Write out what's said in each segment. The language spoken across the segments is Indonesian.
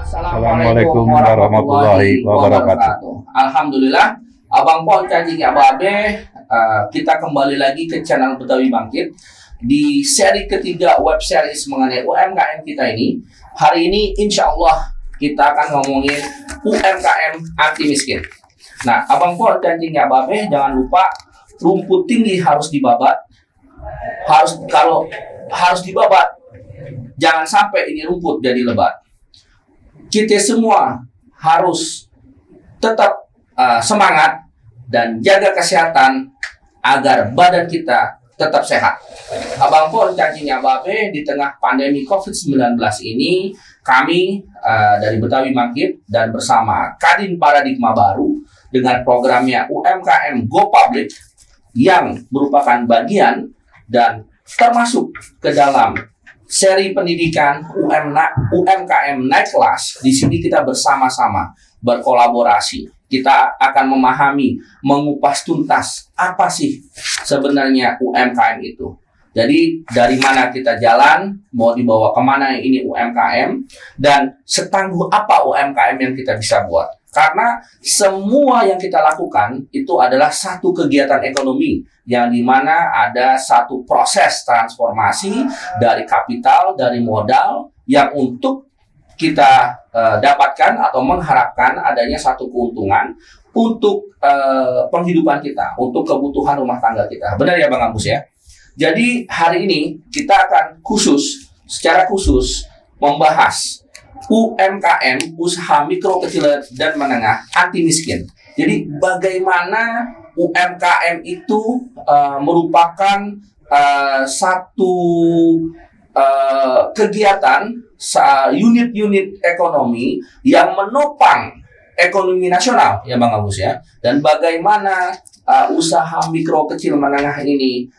Assalamualaikum warahmatullahi wabarakatuh. Alhamdulillah, Abang Pol Cacing Abah Abe, kita kembali lagi ke channel Betawi Bangkit. Di seri ketiga web series mengenai UMKM kita ini, hari ini insya Allah kita akan ngomongin UMKM anti miskin. Nah, Abang Pol Cacing Abah Abe, jangan lupa rumput tinggi harus dibabat. Kalau harus dibabat, jangan sampai ini rumput jadi lebat. Kita semua harus tetap semangat dan jaga kesehatan agar badan kita tetap sehat. Abang Pol Cacingnya Babe, di tengah pandemi COVID-19 ini, kami dari Betawi Bangkit dan bersama Kadin Paradigma Baru dengan programnya UMKM Go Public yang merupakan bagian dan termasuk ke dalam seri pendidikan UMKM Next Class. Di sini kita bersama-sama berkolaborasi. Kita akan memahami, mengupas tuntas apa sih sebenarnya UMKM itu. Jadi dari mana kita jalan, mau dibawa kemana ini UMKM, dan setangguh apa UMKM yang kita bisa buat. Karena semua yang kita lakukan itu adalah satu kegiatan ekonomi yang dimana ada satu proses transformasi dari kapital, dari modal yang untuk kita dapatkan atau mengharapkan adanya satu keuntungan untuk penghidupan kita, untuk kebutuhan rumah tangga kita. Benar ya Bang Agus ya? Jadi hari ini kita akan secara khusus membahas UMKM, usaha mikro kecil dan menengah anti miskin. Jadi bagaimana UMKM itu merupakan satu kegiatan, unit-unit ekonomi yang menopang ekonomi nasional ya Bang Agus ya. Dan bagaimana usaha mikro kecil menengah ini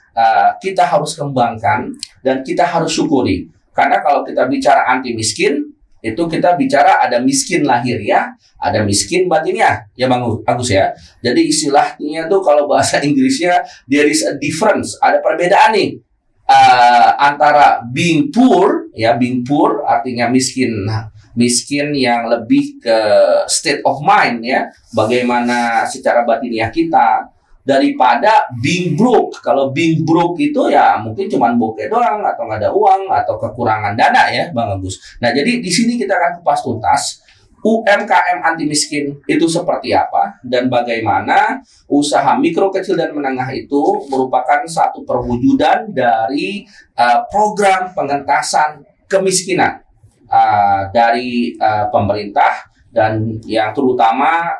kita harus kembangkan dan kita harus syukuri. Karena kalau kita bicara anti miskin, itu kita bicara ada miskin lahir ya, ada miskin batinnya, ya Bang Agus ya. Jadi istilahnya tuh kalau bahasa Inggrisnya, there is a difference, ada perbedaan nih antara being poor, ya being poor artinya miskin yang lebih ke state of mind ya, bagaimana secara batinnya kita, daripada being broke. Kalau being broke itu ya mungkin cuman bokeh doang atau nggak ada uang atau kekurangan dana ya Bang Agus. Nah, jadi di sini kita akan kupas tuntas UMKM anti miskin itu seperti apa dan bagaimana usaha mikro kecil dan menengah itu merupakan satu perwujudan dari program pengentasan kemiskinan dari pemerintah dan yang terutama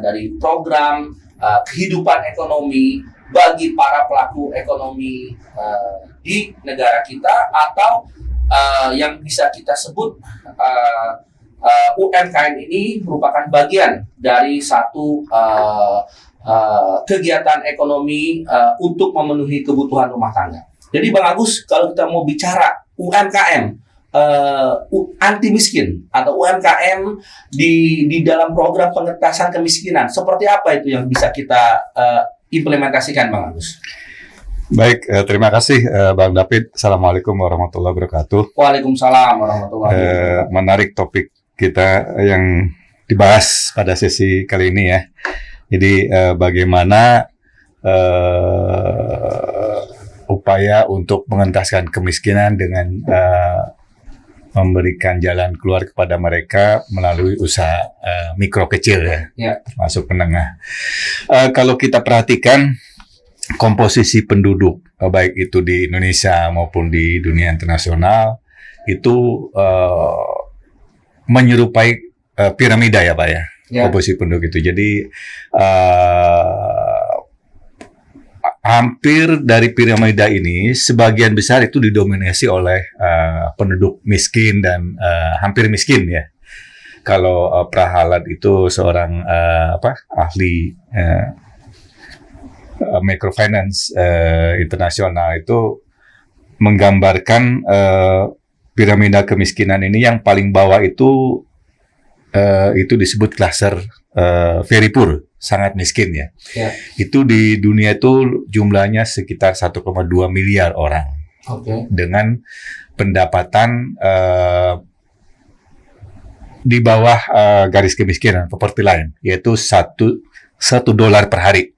dari program kehidupan ekonomi bagi para pelaku ekonomi di negara kita atau yang bisa kita sebut UMKM ini merupakan bagian dari satu kegiatan ekonomi untuk memenuhi kebutuhan rumah tangga. Jadi Bang Agus, kalau kita mau bicara UMKM anti miskin atau UMKM di dalam program pengentasan kemiskinan, seperti apa itu yang bisa kita implementasikan Bang Agus? Baik, terima kasih Bang David. Assalamualaikum warahmatullahi wabarakatuh. Waalaikumsalam warahmatullahi wabarakatuh. Menarik topik kita yang dibahas pada sesi kali ini ya. Jadi bagaimana upaya untuk mengentaskan kemiskinan dengan memberikan jalan keluar kepada mereka melalui usaha mikro kecil ya, termasuk menengah. Kalau kita perhatikan komposisi penduduk baik itu di Indonesia maupun di dunia internasional itu menyerupai piramida ya Pak ya, komposisi penduduk itu. Jadi hampir dari piramida ini, sebagian besar itu didominasi oleh penduduk miskin dan hampir miskin ya. Kalau Prahalad itu seorang ahli microfinance internasional itu menggambarkan piramida kemiskinan ini yang paling bawah itu disebut klaster very poor. sangat miskin ya. Ya. Itu di dunia itu jumlahnya sekitar 1,2 miliar orang. Okay. Dengan pendapatan di bawah garis kemiskinan, poverty line, yaitu $1 per hari.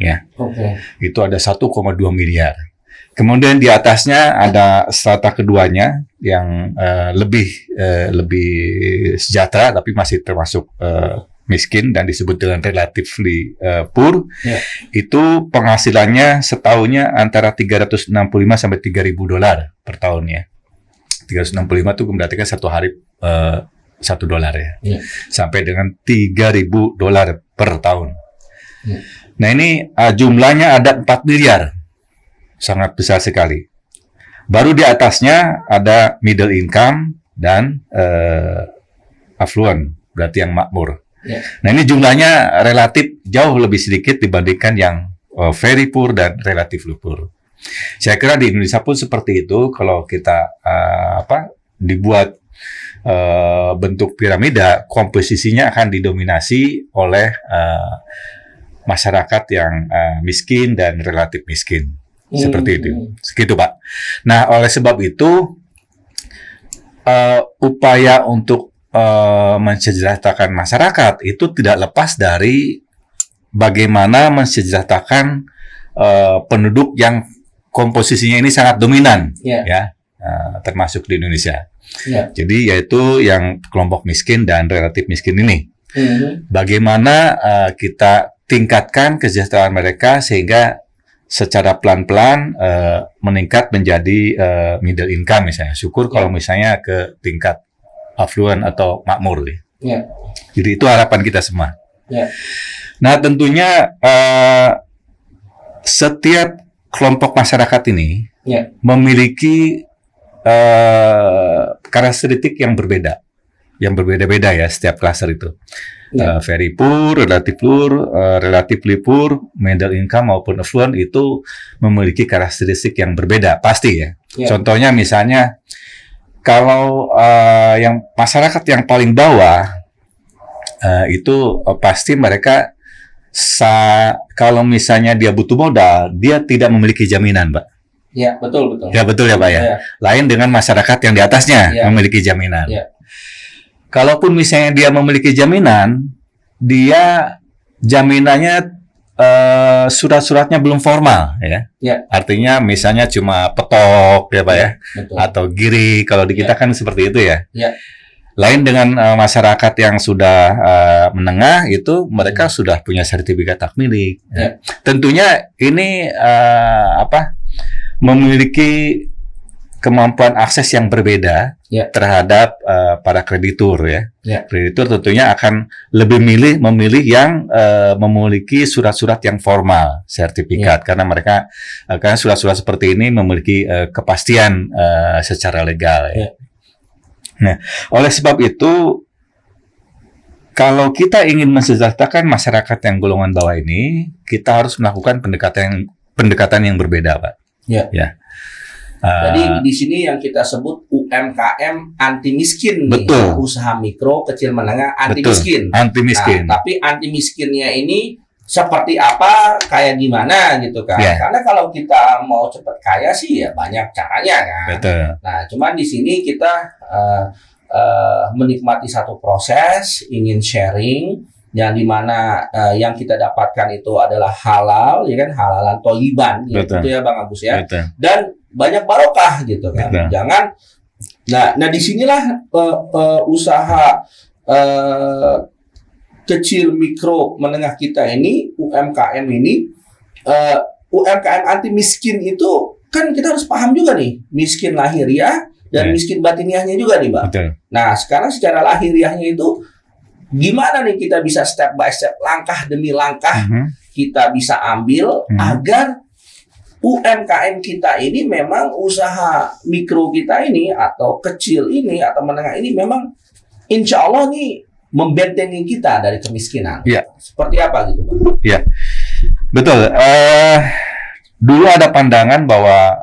Ya. Okay. Itu ada 1,2 miliar. Kemudian di atasnya ada strata keduanya yang lebih sejahtera tapi masih termasuk miskin dan disebut dengan relatively poor. Yeah. Itu penghasilannya setahunnya antara 365 sampai $3.000 per tahunnya. 365 itu berarti kan satu hari $1 ya. Yeah. Sampai dengan $3.000 per tahun. Yeah. Nah ini jumlahnya ada 4 miliar. Sangat besar sekali. Baru di atasnya ada middle income dan affluent, berarti yang makmur. Yeah. Nah ini jumlahnya relatif jauh lebih sedikit dibandingkan yang very poor dan relatif poor. Saya kira di Indonesia pun seperti itu. Kalau kita dibuat bentuk piramida, komposisinya akan didominasi oleh masyarakat yang miskin dan relatif miskin. Seperti itu, segitu Pak. Nah, oleh sebab itu upaya untuk mensejahterakan masyarakat itu tidak lepas dari bagaimana mensejahterakan penduduk yang komposisinya ini sangat dominan, yeah. Ya, termasuk di Indonesia. Yeah. Jadi yaitu yang kelompok miskin dan relatif miskin ini. Mm-hmm. Bagaimana kita tingkatkan kesejahteraan mereka sehingga secara pelan-pelan meningkat menjadi middle income misalnya. Syukur kalau misalnya ke tingkat affluent atau makmur. Yeah. Jadi itu harapan kita semua. Yeah. Nah tentunya setiap kelompok masyarakat ini memiliki karakteristik yang berbeda. Yang berbeda-beda ya setiap klaster itu. Yeah. Very poor, relatively poor, middle income maupun affluent itu memiliki karakteristik yang berbeda pasti ya. Yeah. Contohnya misalnya kalau yang masyarakat yang paling bawah itu pasti mereka kalau misalnya dia butuh modal, dia tidak memiliki jaminan, Pak. Ya, betul. Ya, betul ya, Pak ya. Lain dengan masyarakat yang di atasnya memiliki jaminan. Ya. Kalaupun misalnya dia memiliki jaminan, dia jaminannya surat-suratnya belum formal, ya. Yeah. Artinya misalnya cuma petok, ya Pak ya, betul. Atau giri. Kalau di kita kan seperti itu ya. Yeah. Lain dengan masyarakat yang sudah menengah itu, mereka sudah punya sertifikat hak milik. Yeah. Tentunya ini memiliki kemampuan akses yang berbeda terhadap para kreditur ya. Yeah. Kreditur tentunya akan lebih memilih yang memiliki surat-surat yang formal, sertifikat, karena mereka karena surat-surat seperti ini memiliki kepastian secara legal ya. Yeah. Nah, oleh sebab itu kalau kita ingin mensejahterakan masyarakat yang golongan bawah ini, kita harus melakukan pendekatan yang berbeda, Pak. Ya. Yeah. Jadi di sini yang kita sebut UMKM anti miskin, betul. Nih, usaha mikro kecil menengah anti miskin. Anti miskin. Nah, tapi anti miskinnya ini seperti apa, kayak gimana gitu kan? Yeah. Karena kalau kita mau cepat kaya sih ya banyak caranya kan. Betul. Nah, cuman di sini kita menikmati satu proses, ingin sharing. Yang dimana yang kita dapatkan itu adalah halal, ya kan, halalan toyiban, gitu ya Bang Agus ya. Betul. Dan banyak barokah gitu kan. Betul. Jangan. Nah disinilah usaha kecil mikro menengah kita ini, UMKM ini, UMKM anti miskin itu kan kita harus paham juga nih, miskin lahiriah dan miskin batiniahnya juga nih Bang. Betul. Nah sekarang secara lahiriahnya itu gimana nih kita bisa step by step, langkah demi langkah kita bisa ambil agar UMKM kita ini memang usaha mikro kita ini atau kecil ini atau menengah ini memang insya Allah nih membentengi kita dari kemiskinan. Ya. Seperti apa gitu Pak? Ya, betul. Dulu ada pandangan bahwa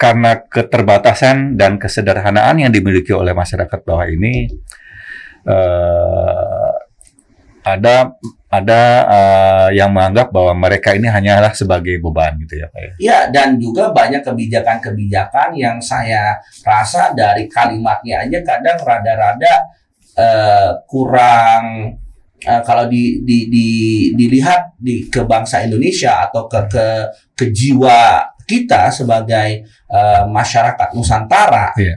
karena keterbatasan dan kesederhanaan yang dimiliki oleh masyarakat bawah ini, ada ada yang menganggap bahwa mereka ini hanyalah sebagai beban gitu ya Pak ya. Iya, dan juga banyak kebijakan-kebijakan yang saya rasa dari kalimatnya aja kadang rada-rada kurang kalau dilihat ke bangsa Indonesia atau ke jiwa kita sebagai masyarakat Nusantara. Iya.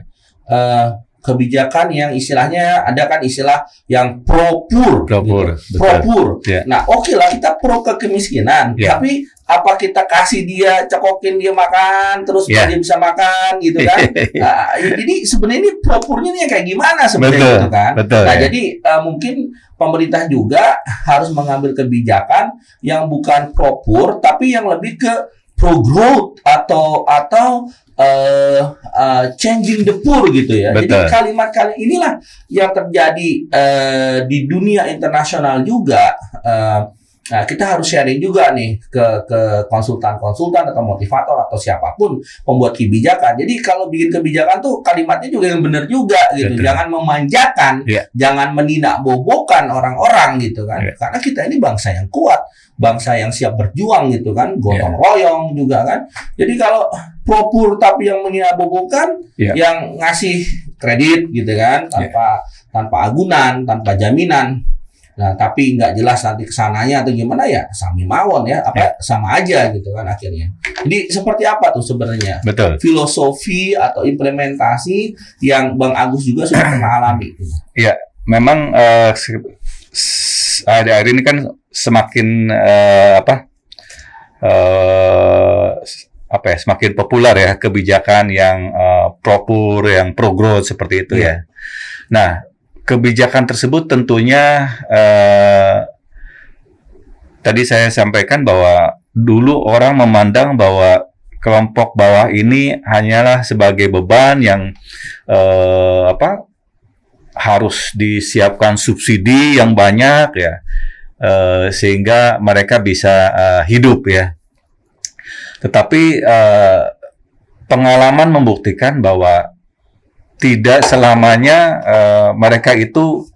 Kebijakan yang istilahnya ada kan istilah yang pro-pur. Yeah. Nah oke lah kita pro ke kemiskinan, yeah. Tapi apa kita kasih dia, cekokin dia makan terus yeah. Dia bisa makan gitu kan. Jadi sebenarnya ini pro-purnya ini kayak gimana sebenarnya gitu kan. Betul, nah ya. Jadi mungkin pemerintah juga harus mengambil kebijakan yang bukan pro-pur tapi yang lebih ke pro-growth atau changing the poor gitu ya. Betul. Jadi kalimat-kalimat inilah yang terjadi di dunia internasional juga. Nah, kita harus sharing juga nih ke konsultan-konsultan atau motivator atau siapapun pembuat kebijakan. Jadi kalau bikin kebijakan tuh kalimatnya juga yang benar juga gitu. Betul. Jangan memanjakan, yeah. Jangan menindak-bobokan orang-orang gitu kan. Yeah. Karena kita ini bangsa yang kuat, bangsa yang siap berjuang gitu kan, gotong yeah. royong juga kan. Jadi kalau pro-pur tapi yang mengindak-bobokan, yeah. Yang ngasih kredit gitu kan, tanpa agunan, tanpa jaminan. Nah, tapi nggak jelas nanti kesananya atau gimana ya, sami mawon ya, apa sama aja gitu kan akhirnya. Jadi seperti apa tuh sebenarnya? Betul. Filosofi atau implementasi yang Bang Agus juga sudah pernah alami. Iya, memang akhir-akhir ini kan semakin semakin populer ya kebijakan yang pro-pur, yang pro-growth seperti itu ya. Nah, kebijakan tersebut tentunya tadi saya sampaikan bahwa dulu orang memandang bahwa kelompok bawah ini hanyalah sebagai beban yang harus disiapkan subsidi yang banyak ya, sehingga mereka bisa hidup ya. Tetapi pengalaman membuktikan bahwa tidak selamanya mereka itu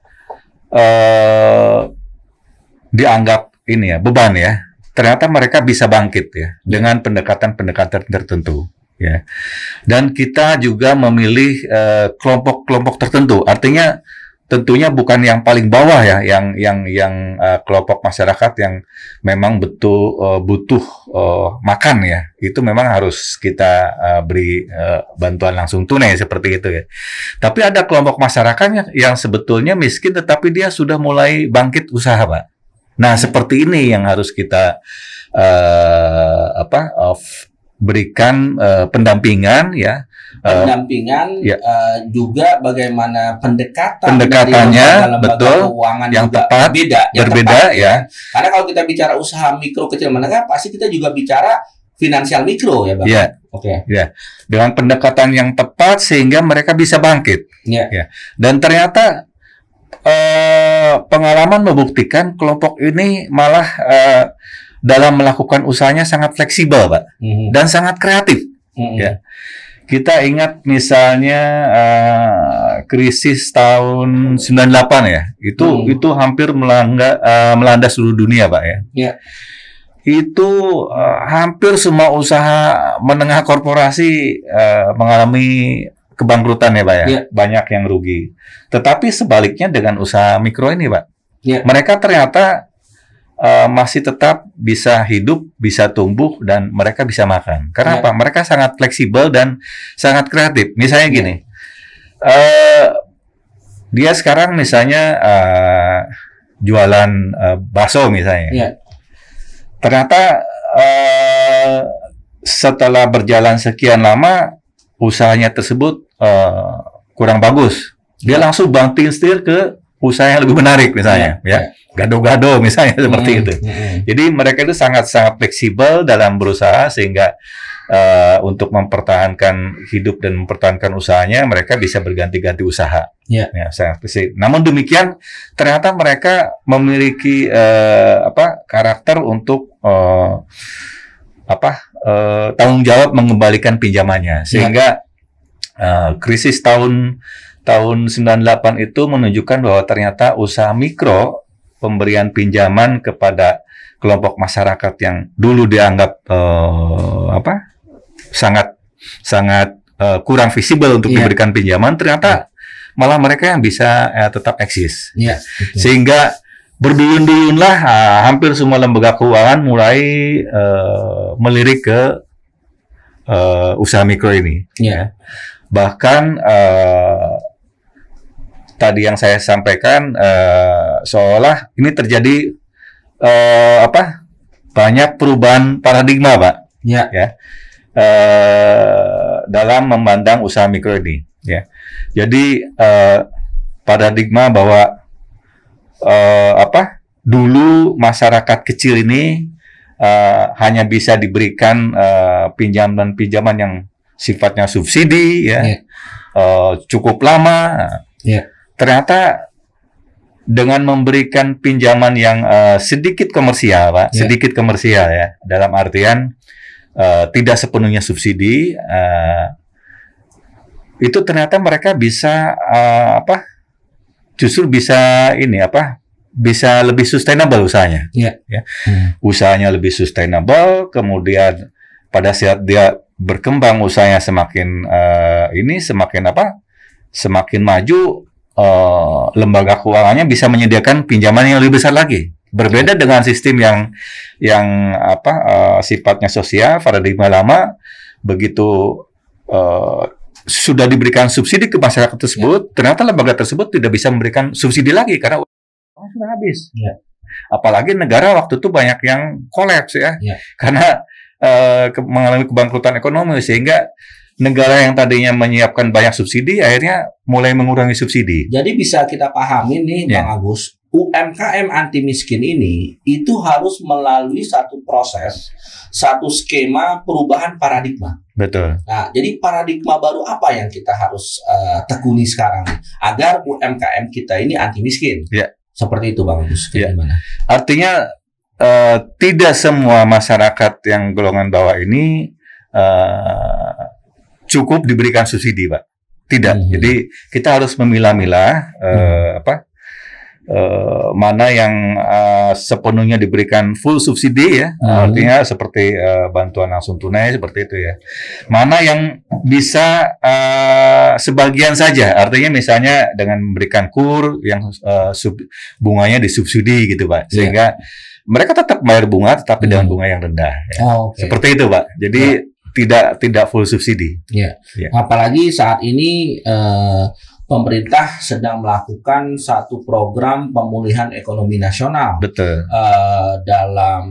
dianggap ini ya beban ya. Ternyata mereka bisa bangkit ya dengan pendekatan-pendekatan tertentu ya. Dan kita juga memilih kelompok-kelompok tertentu. Artinya tentunya bukan yang paling bawah ya, yang kelompok masyarakat yang memang betul butuh makan ya. Itu memang harus kita beri bantuan langsung tunai seperti itu ya. Tapi ada kelompok masyarakat yang sebetulnya miskin tetapi dia sudah mulai bangkit usaha, Pak. Nah, seperti ini yang harus kita berikan pendampingan ya. Juga bagaimana pendekatannya dari betul keuangan yang tepat berbeda ya. Karena kalau kita bicara usaha mikro kecil menengah pasti kita juga bicara finansial mikro ya Bang. Yeah. Oke. Okay. Yeah. Dengan pendekatan yang tepat sehingga mereka bisa bangkit. Yeah. Yeah. Dan ternyata pengalaman membuktikan kelompok ini malah dalam melakukan usahanya sangat fleksibel, Pak, dan sangat kreatif. Ya. Kita ingat misalnya krisis tahun 98 ya, itu hampir melanda seluruh dunia, Pak ya. Yeah. Itu hampir semua usaha menengah korporasi mengalami kebangkrutan ya, Pak ya. Yeah. Banyak yang rugi. Tetapi sebaliknya dengan usaha mikro ini, Pak, yeah. Mereka ternyata masih tetap bisa hidup, bisa tumbuh, dan mereka bisa makan. Karena apa? Mereka sangat fleksibel dan sangat kreatif. Misalnya gini, dia sekarang misalnya jualan bakso misalnya. Yeah. Ternyata setelah berjalan sekian lama, usahanya tersebut kurang bagus. Dia langsung bangkit ke usaha yang lebih menarik misalnya, ya. Gado-gado misalnya seperti itu. Jadi mereka itu sangat-sangat fleksibel dalam berusaha sehingga untuk mempertahankan hidup dan mempertahankan usahanya mereka bisa berganti-ganti usaha. Yeah. Ya, namun demikian ternyata mereka memiliki karakter untuk tanggung jawab mengembalikan pinjamannya sehingga krisis tahun 98 itu menunjukkan bahwa ternyata usaha mikro pemberian pinjaman kepada kelompok masyarakat yang dulu dianggap sangat kurang visible untuk diberikan pinjaman, ternyata malah mereka yang bisa tetap eksis. Sehingga berduyun-duyunlah hampir semua lembaga keuangan mulai melirik ke usaha mikro ini. Bahkan tadi yang saya sampaikan seolah ini terjadi banyak perubahan paradigma, Pak. Dalam memandang usaha mikro ini, Jadi paradigma bahwa dulu masyarakat kecil ini hanya bisa diberikan pinjaman-pinjaman yang sifatnya subsidi, cukup lama. Ternyata dengan memberikan pinjaman yang sedikit komersial, Pak, sedikit komersial dalam artian tidak sepenuhnya subsidi, itu ternyata mereka bisa justru bisa bisa lebih sustainable usahanya, usahanya lebih sustainable, kemudian pada saat dia berkembang usahanya semakin semakin maju, lembaga keuangannya bisa menyediakan pinjaman yang lebih besar lagi. Berbeda dengan sistem yang sifatnya sosial, paradigma lama, begitu sudah diberikan subsidi ke masyarakat tersebut, ternyata lembaga tersebut tidak bisa memberikan subsidi lagi karena uang sudah habis. Apalagi negara waktu itu banyak yang kolaps karena mengalami kebangkrutan ekonomi, sehingga negara yang tadinya menyiapkan banyak subsidi akhirnya mulai mengurangi subsidi. Jadi bisa kita pahami nih, Bang Agus, UMKM anti miskin ini itu harus melalui satu proses, satu skema perubahan paradigma. Betul. Nah, jadi paradigma baru apa yang kita harus tekuni sekarang agar UMKM kita ini anti miskin? Seperti itu, Bang Agus. Gimana? Artinya tidak semua masyarakat yang golongan bawah ini cukup diberikan subsidi, Pak. Tidak. Jadi kita harus memilah-milah mana yang sepenuhnya diberikan full subsidi, artinya seperti bantuan langsung tunai seperti itu, mana yang bisa sebagian saja, artinya misalnya dengan memberikan KUR yang bunganya disubsidi gitu, Pak, sehingga mereka tetap bayar bunga tetapi dengan bunga yang rendah. Seperti itu, Pak. Jadi tidak full subsidi. Apalagi saat ini pemerintah sedang melakukan satu program pemulihan ekonomi nasional. Betul. Dalam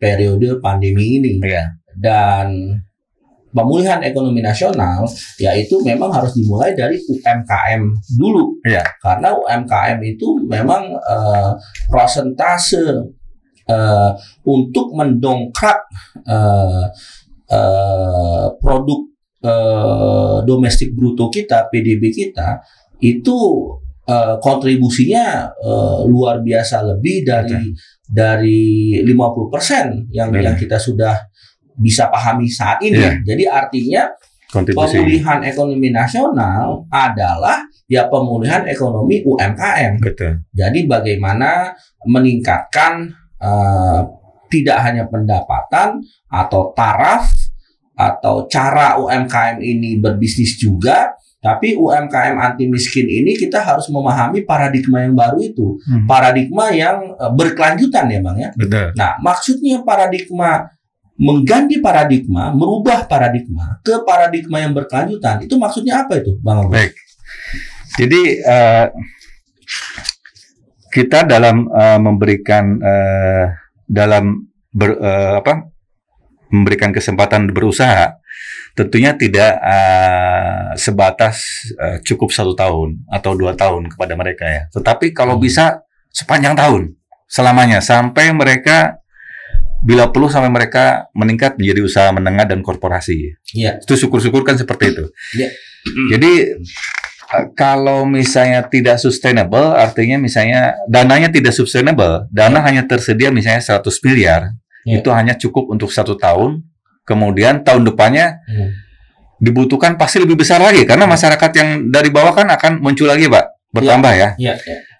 periode pandemi ini. Dan pemulihan ekonomi nasional yaitu memang harus dimulai dari UMKM dulu. Karena UMKM itu memang prosentase untuk mendongkrak produk domestik bruto kita, PDB kita itu kontribusinya luar biasa, lebih dari 50% yang kita sudah bisa pahami saat ini. Jadi artinya pemulihan ekonomi nasional adalah pemulihan ekonomi UMKM. Jadi bagaimana meningkatkan tidak hanya pendapatan atau taraf atau cara UMKM ini berbisnis juga, tapi UMKM anti miskin ini kita harus memahami paradigma yang baru itu, paradigma yang berkelanjutan, Bang, Betul. Nah, maksudnya paradigma mengganti paradigma, merubah paradigma ke paradigma yang berkelanjutan. Itu maksudnya apa itu, Bang Agus? Baik. Jadi kita dalam memberikan memberikan kesempatan berusaha, tentunya tidak sebatas cukup 1 tahun atau 2 tahun kepada mereka, Tetapi kalau bisa sepanjang tahun, selamanya, sampai mereka bila perlu sampai mereka meningkat menjadi usaha menengah dan korporasi. Itu syukur-syukur kan seperti itu. Jadi kalau misalnya tidak sustainable, artinya misalnya dananya tidak sustainable, dana hanya tersedia misalnya 100 miliar. Itu hanya cukup untuk 1 tahun, kemudian tahun depannya dibutuhkan pasti lebih besar lagi, karena masyarakat yang dari bawah kan akan muncul lagi, Pak, bertambah.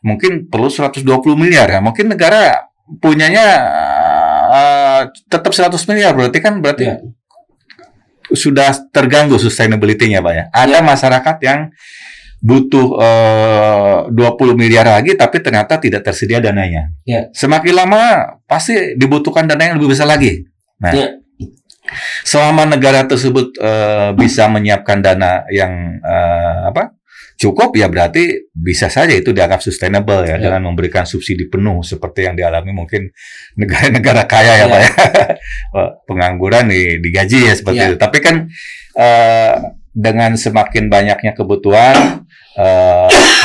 mungkin perlu 120 miliar ya. Mungkin negara punyanya tetap 100 miliar berarti ya. Sudah terganggu sustainability-nya Pak ya. Ada masyarakat yang butuh 20 miliar lagi tapi ternyata tidak tersedia dananya. Ya. Semakin lama pasti dibutuhkan dana yang lebih besar lagi. Nah, selama negara tersebut bisa menyiapkan dana yang cukup ya berarti bisa saja itu dianggap sustainable ya, dengan memberikan subsidi penuh seperti yang dialami mungkin negara-negara kaya ya Pak ya. Pengangguran digaji ya seperti itu. Tapi kan dengan semakin banyaknya kebutuhan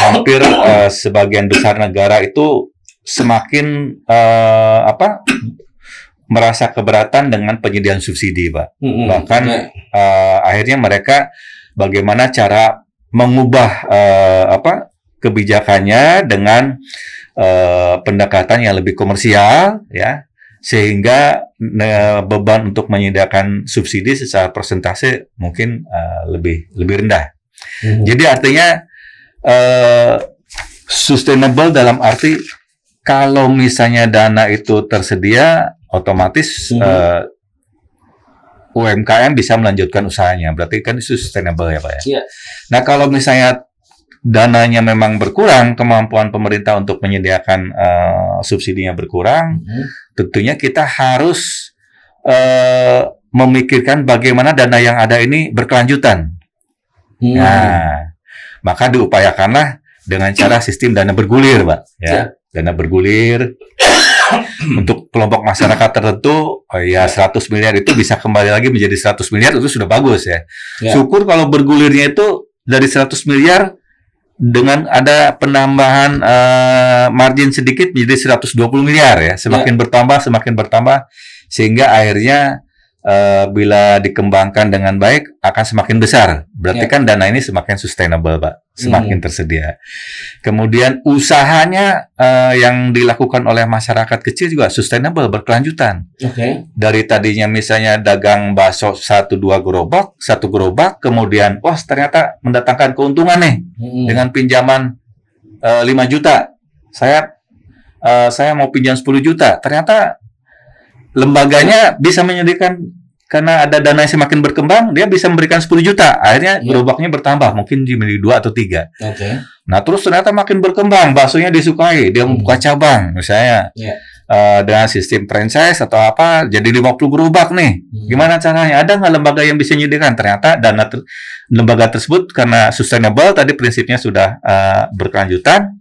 hampir sebagian besar negara itu semakin merasa keberatan dengan penyediaan subsidi Pak. Bahkan akhirnya mereka bagaimana cara mengubah kebijakannya dengan pendekatan yang lebih komersial ya, sehingga beban untuk menyediakan subsidi secara persentase mungkin lebih rendah. Jadi artinya sustainable dalam arti kalau misalnya dana itu tersedia otomatis UMKM bisa melanjutkan usahanya, berarti kan itu sustainable ya Pak ya. Nah kalau misalnya dananya memang berkurang, kemampuan pemerintah untuk menyediakan subsidinya berkurang, tentunya kita harus memikirkan bagaimana dana yang ada ini berkelanjutan. Nah, maka diupayakanlah dengan cara sistem dana bergulir Pak ya, dana bergulir. Untuk kelompok masyarakat tertentu, ya 100 miliar itu bisa kembali lagi menjadi 100 miliar itu sudah bagus ya. Syukur kalau bergulirnya itu dari 100 miliar dengan ada penambahan margin sedikit menjadi 120 miliar ya. Semakin bertambah, semakin bertambah sehingga akhirnya bila dikembangkan dengan baik akan semakin besar. Berarti kan dana ini semakin sustainable Pak, semakin tersedia. Kemudian usahanya yang dilakukan oleh masyarakat kecil juga sustainable, berkelanjutan. Dari tadinya misalnya dagang bakso 1-2 gerobak, kemudian ternyata mendatangkan keuntungan nih dengan pinjaman 5 juta. Saya mau pinjam 10 juta. Ternyata lembaganya bisa menyediakan, karena ada dana yang semakin berkembang, dia bisa memberikan 10 juta. Akhirnya gerobaknya bertambah, mungkin menjadi 2 atau 3. Nah terus ternyata makin berkembang, baksonya disukai, dia membuka cabang misalnya dengan sistem franchise atau apa, jadi 50 gerobak nih. Gimana caranya? Ada nggak lembaga yang bisa menyediakan? Ternyata dana lembaga tersebut karena sustainable tadi prinsipnya sudah berkelanjutan,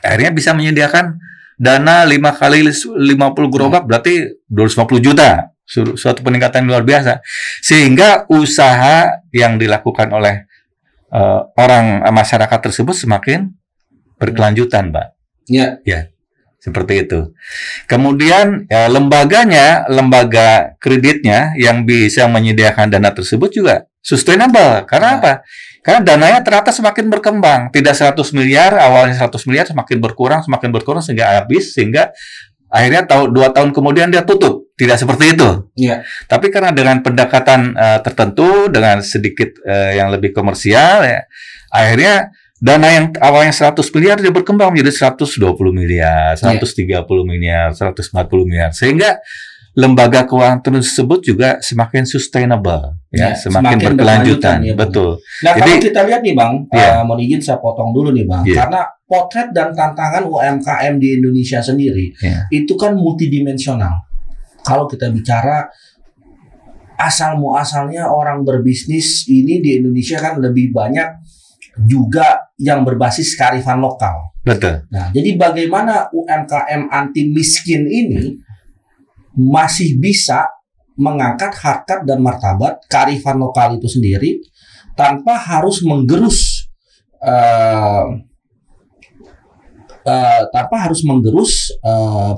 akhirnya bisa menyediakan dana 5 kali 50 gerobak berarti 250 juta. Suatu peningkatan luar biasa. Sehingga usaha yang dilakukan oleh orang masyarakat tersebut semakin berkelanjutan, Pak. Seperti itu. Kemudian ya, lembaga kreditnya yang bisa menyediakan dana tersebut juga sustainable. Karena apa? Karena dananya ternyata semakin berkembang. Tidak 100 miliar, awalnya 100 miliar semakin berkurang sehingga habis, sehingga akhirnya 2 tahun kemudian dia tutup. Tidak seperti itu. Tapi karena dengan pendekatan tertentu, dengan sedikit yang lebih komersial ya, akhirnya dana yang awalnya 100 miliar dia berkembang menjadi 120 miliar, 130 miliar, 140 miliar. Sehingga lembaga keuangan tersebut juga semakin sustainable, semakin berkelanjutan. Ya, betul. Nah, jadi, kalau kita lihat nih Bang, mohon izin saya potong dulu nih Bang, karena potret dan tantangan UMKM di Indonesia sendiri itu kan multidimensional. Kalau kita bicara asal-muasalnya orang berbisnis ini di Indonesia kan lebih banyak juga yang berbasis kearifan lokal. Nah, jadi bagaimana UMKM anti miskin ini masih bisa mengangkat harkat dan martabat kearifan lokal itu sendiri tanpa harus menggerus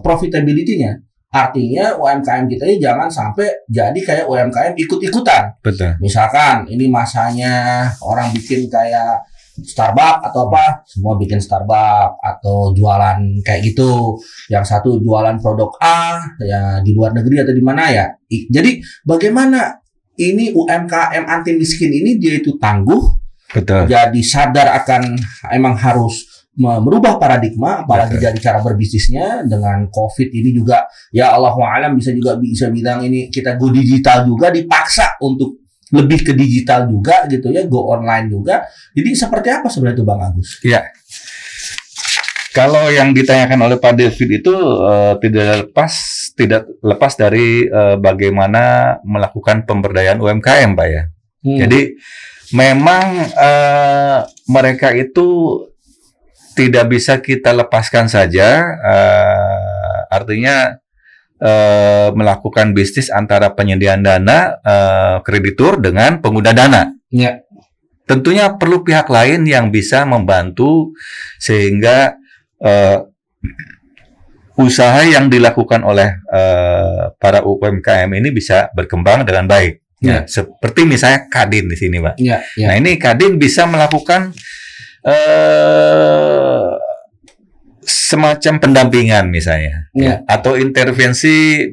profitability-nya. Artinya UMKM kita ini jangan sampai jadi kayak UMKM ikut-ikutan. Misalkan ini masanya orang bikin kayak Starbucks atau apa, semua bikin Starbucks atau jualan kayak gitu. Yang satu jualan produk A ya di luar negeri atau di mana ya. Jadi bagaimana ini UMKM anti miskin ini dia itu tangguh. Jadi sadar akan emang harus merubah paradigma dari cara berbisnisnya. Dengan COVID ini juga ya Allahu a'lam, bisa bilang ini kita go digital juga, dipaksa untuk lebih ke digital juga gitu ya, go online juga. Jadi seperti apa sebenarnya itu Bang Agus? Iya. Kalau yang ditanyakan oleh Pak David itu tidak lepas dari bagaimana melakukan pemberdayaan UMKM, Pak ya. Jadi memang mereka itu tidak bisa kita lepaskan saja. Artinya melakukan bisnis antara penyediaan dana, kreditur dengan pengguna dana. Ya. Tentunya perlu pihak lain yang bisa membantu sehingga usaha yang dilakukan oleh para UMKM ini bisa berkembang dengan baik. Ya. Seperti misalnya Kadin di sini, Pak. Ya, ya. Nah, ini Kadin bisa melakukan semacam pendampingan misalnya, ya. Atau intervensi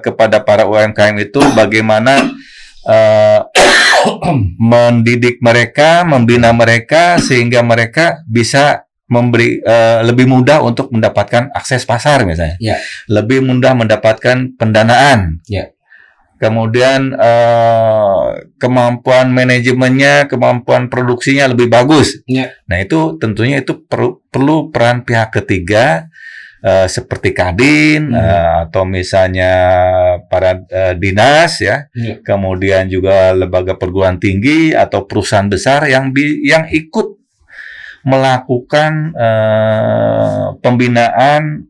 kepada para UMKM itu bagaimana mendidik mereka, membina mereka sehingga mereka bisa memberi lebih mudah untuk mendapatkan akses pasar misalnya, yeah. Lebih mudah mendapatkan pendanaan, yeah. Kemudian kemampuan manajemennya, kemampuan produksinya lebih bagus. Yeah. Nah itu tentunya itu perlu peran pihak ketiga seperti Kadin, atau misalnya para dinas ya, yeah. Kemudian juga lembaga perguruan tinggi atau perusahaan besar yang ikut melakukan pembinaan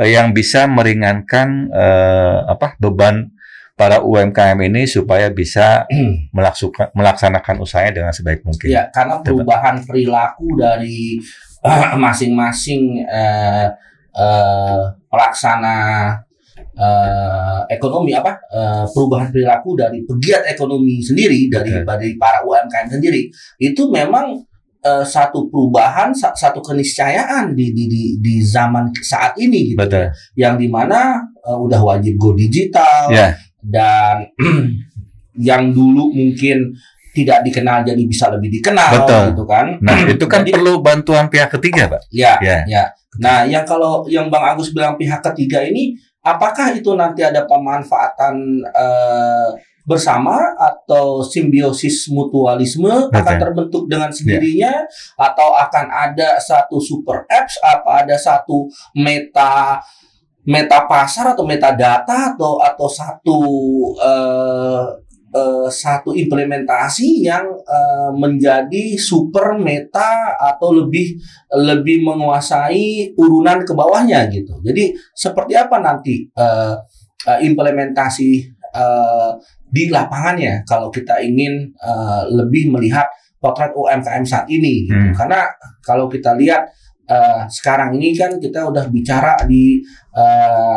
yang bisa meringankan beban para UMKM ini supaya bisa melaksanakan usahanya dengan sebaik mungkin. Ya, karena perubahan perilaku dari masing-masing pelaksana ekonomi perubahan perilaku dari pegiat ekonomi sendiri, dari para UMKM sendiri itu memang satu perubahan, satu keniscayaan di zaman saat ini gitu. Betul. Yang dimana udah wajib go digital, yeah. Dan yang dulu mungkin tidak dikenal jadi bisa lebih dikenal. Betul. Gitu kan. Nah itu kan jadi, perlu bantuan pihak ketiga, Pak. Ya, yeah. Ya. Nah yang kalau yang Bang Agus bilang pihak ketiga ini, apakah itu nanti ada pemanfaatan bersama atau simbiosis mutualisme? Betul. Akan terbentuk dengan sendirinya, yeah. Atau akan ada satu super apps, apa ada satu meta pasar atau meta data atau satu implementasi yang menjadi super meta atau lebih menguasai urunan ke bawahnya gitu. Jadi seperti apa nanti implementasi di lapangannya kalau kita ingin lebih melihat potret UMKM saat ini gitu. Karena kalau kita lihat sekarang ini kan kita udah bicara di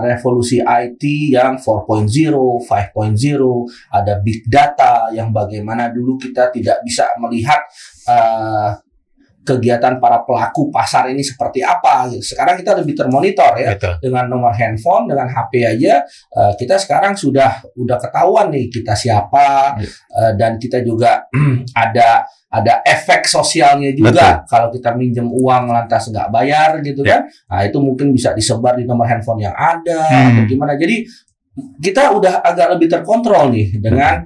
revolusi IT yang 4.0, 5.0, ada big data yang bagaimana dulu kita tidak bisa melihat kegiatan para pelaku pasar ini seperti apa. Sekarang kita lebih termonitor ya. Betul. Dengan nomor handphone, dengan HP aja kita sekarang udah ketahuan nih kita siapa, dan kita juga ada efek sosialnya juga. Betul. Kalau kita minjem uang lantas nggak bayar gitu, yeah. Kan. Nah, itu mungkin bisa disebar di nomor handphone yang ada atau gimana. Jadi kita udah agak lebih terkontrol nih dengan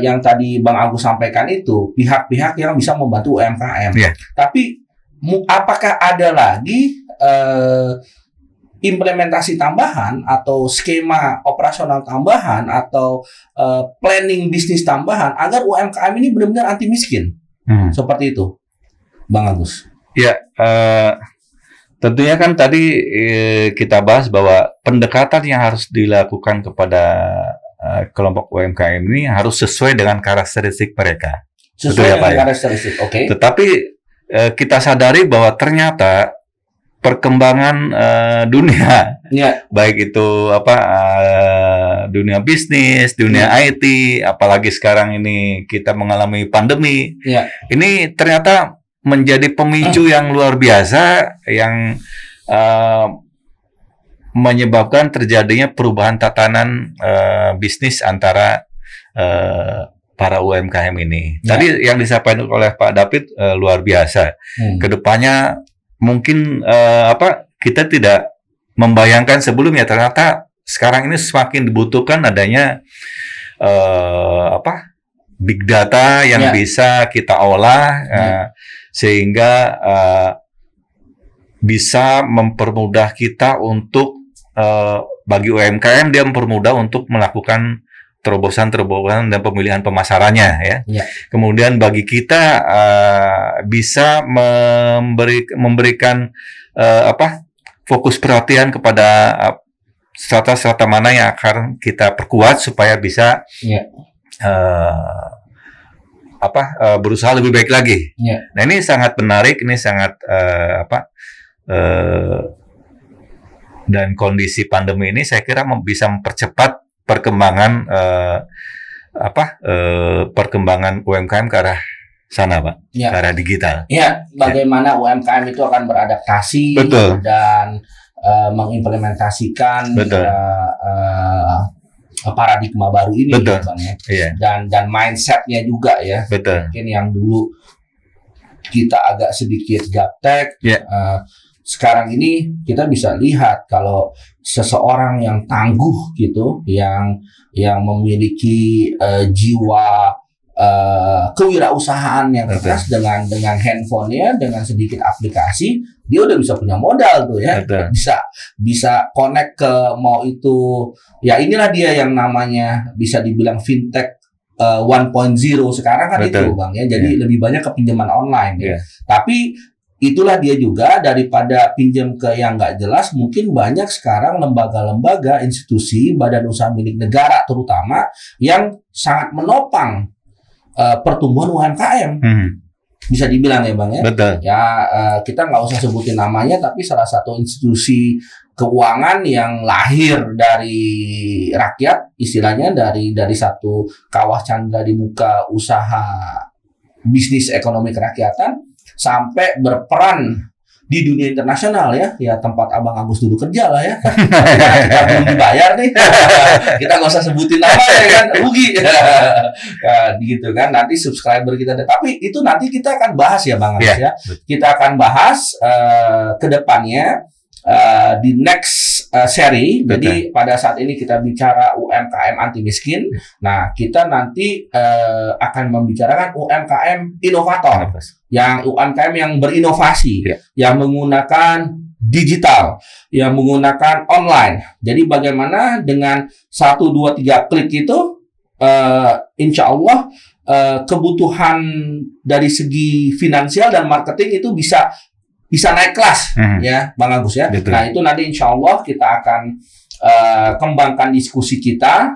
yang tadi Bang Agus sampaikan itu, pihak-pihak yang bisa membantu UMKM. Yeah. Tapi apakah ada lagi implementasi tambahan atau skema operasional tambahan atau planning bisnis tambahan agar UMKM ini benar-benar anti miskin? Seperti itu, Bang Agus. Ya. Yeah, tentunya kan tadi kita bahas bahwa pendekatan yang harus dilakukan kepada kelompok UMKM ini harus sesuai dengan karakteristik mereka. Sesuai dengan karakteristik, oke. Okay. Tetapi kita sadari bahwa ternyata perkembangan dunia, yeah. Baik itu dunia bisnis, dunia IT, apalagi sekarang ini kita mengalami pandemi, yeah. Ini ternyata menjadi pemicu yang luar biasa yang menyebabkan terjadinya perubahan tatanan bisnis antara para UMKM ini. Ya. Tadi yang disampaikan oleh Pak David luar biasa. Kedepannya mungkin kita tidak membayangkan sebelumnya, ternyata sekarang ini semakin dibutuhkan adanya big data yang bisa kita olah sehingga bisa mempermudah kita untuk bagi UMKM, dia mempermudah untuk melakukan terobosan-terobosan dan pemilihan pemasarannya Kemudian bagi kita bisa memberikan fokus perhatian kepada strata-strata mana yang akan kita perkuat supaya bisa berusaha lebih baik lagi. Nah, ini sangat menarik, ini sangat dan kondisi pandemi ini saya kira bisa mempercepat perkembangan perkembangan UMKM ke arah sana, Pak, ke arah digital. Ya, bagaimana UMKM itu akan beradaptasi dan mengimplementasikan paradigma baru ini, dan mindsetnya juga Mungkin yang dulu kita agak sedikit gaptek. Sekarang ini kita bisa lihat kalau seseorang yang tangguh gitu, yang memiliki jiwa kewirausahaan yang keras dengan handphonenya, dengan sedikit aplikasi, dia udah bisa punya modal tuh bisa connect ke mau itu. Ya, inilah dia yang namanya bisa dibilang fintech 1.0 sekarang kan itu, Bang, ya. Jadi lebih banyak ke pinjaman online. Tapi itulah dia juga, daripada pinjam ke yang nggak jelas, mungkin banyak sekarang lembaga-lembaga, institusi, badan usaha milik negara terutama yang sangat menopang pertumbuhan UMKM. Bisa dibilang ya, Bang, ya. Kita nggak usah sebutin namanya, tapi salah satu institusi keuangan yang lahir dari rakyat, istilahnya dari satu kawah candra di muka usaha bisnis ekonomi kerakyatan, sampai berperan di dunia internasional ya tempat Abang Agus dulu kerja lah ya. Kita belum dibayar nih, kita nggak usah sebutin apa ya kan, rugi gitu kan, nanti subscriber kita. Tapi itu nanti kita akan bahas ya, Bang Agus kita akan bahas kedepannya di next seri. Jadi pada saat ini kita bicara UMKM anti miskin. Nah, kita nanti akan membicarakan UMKM inovator. Yang UMKM yang berinovasi, yang menggunakan digital, yang menggunakan online. Jadi bagaimana dengan 1, 2, 3 klik itu, insya Allah kebutuhan dari segi finansial dan marketing itu bisa naik kelas, ya, Bang Agus ya. Nah, itu nanti insya Allah kita akan kembangkan diskusi kita,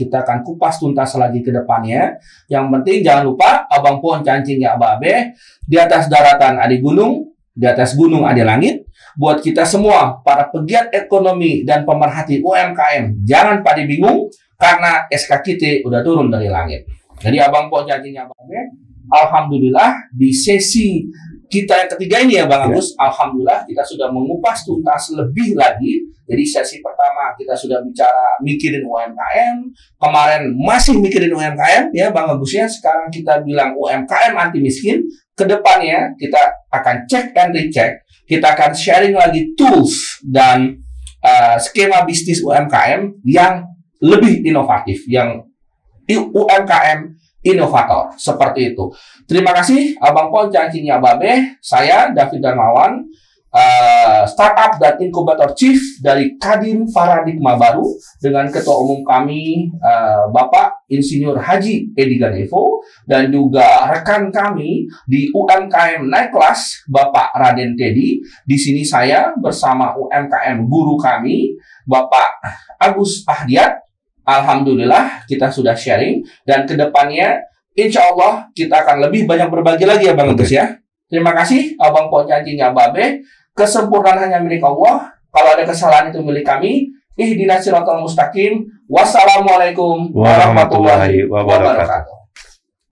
kita akan kupas tuntas lagi ke depannya. Yang penting jangan lupa, abang pohon cancingnya ababe, di atas daratan ada gunung, di atas gunung ada langit. Buat kita semua para pegiat ekonomi dan pemerhati UMKM, jangan pada bingung karena SKKT udah turun dari langit. Jadi abang pohon cancingnya ababe, alhamdulillah di sesi kita yang ketiga ini ya, Bang Agus, alhamdulillah kita sudah mengupas tuntas lebih lagi. Jadi sesi pertama kita sudah bicara mikirin UMKM, kemarin masih mikirin UMKM ya, Bang Agus ya. Sekarang kita bilang UMKM anti miskin. Kedepannya kita akan cek dan recheck, kita akan sharing lagi tools dan skema bisnis UMKM yang lebih inovatif, yang UMKM inovator, seperti itu. Terima kasih, Abang Pol Cancinya Babe. Saya David Darmawan, Startup dan Inkubator Chief dari Kadin Paradigma Baru, dengan Ketua Umum kami Bapak Insinyur Haji Edi Ganefo, dan juga rekan kami di UMKM Next Class Bapak Raden Teddy. Di sini saya bersama UMKM guru kami Bapak Agus Ahdiyat. Alhamdulillah kita sudah sharing, dan kedepannya insya Allah kita akan lebih banyak berbagi lagi ya, Bang Agus ya. Terima kasih, Abang Po Cancinya Babe. Kesempurnaan hanya milik Allah. Kalau ada kesalahan itu milik kami. Ihdinash shiratal mustaqim. Wassalamualaikum warahmatullahi wabarakatuh.